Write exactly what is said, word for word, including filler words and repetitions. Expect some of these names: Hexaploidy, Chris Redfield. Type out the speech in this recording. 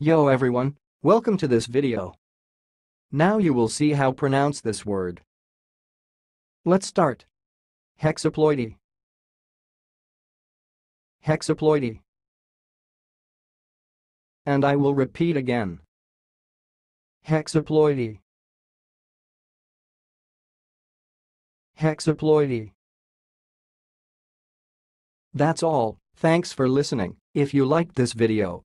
Yo everyone, welcome to this video. Now you will see how pronounce this word. Let's start. Hexaploidy. Hexaploidy. And I will repeat again. Hexaploidy. Hexaploidy. That's all. Thanks for listening. If you liked this video,